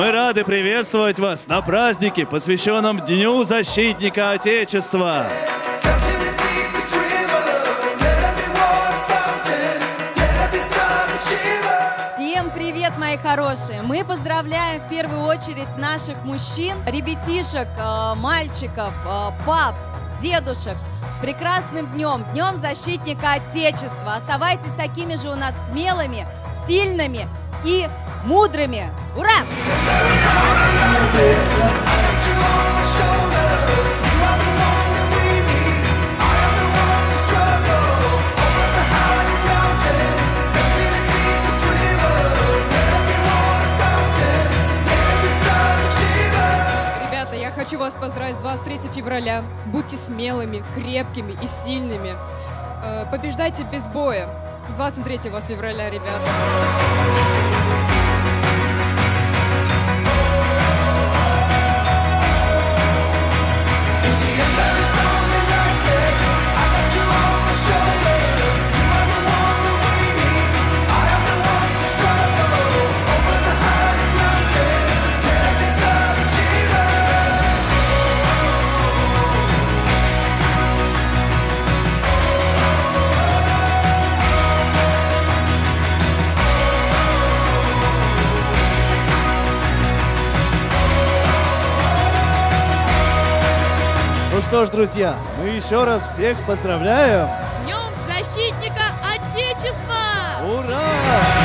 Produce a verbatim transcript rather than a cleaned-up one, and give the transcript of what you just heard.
Мы рады приветствовать вас на празднике, посвященном Дню Защитника Отечества. Мои хорошие, мы поздравляем в первую очередь наших мужчин, ребятишек, мальчиков, пап, дедушек с прекрасным днем, Днем Защитника Отечества. Оставайтесь такими же у нас смелыми, сильными и мудрыми. Ура! Хочу вас поздравить с двадцать третьим февраля. Будьте смелыми, крепкими и сильными. Побеждайте без боя. С двадцать третьего февраля, ребята. Что ж, друзья, мы еще раз всех поздравляем! С Днем Защитника Отечества! Ура!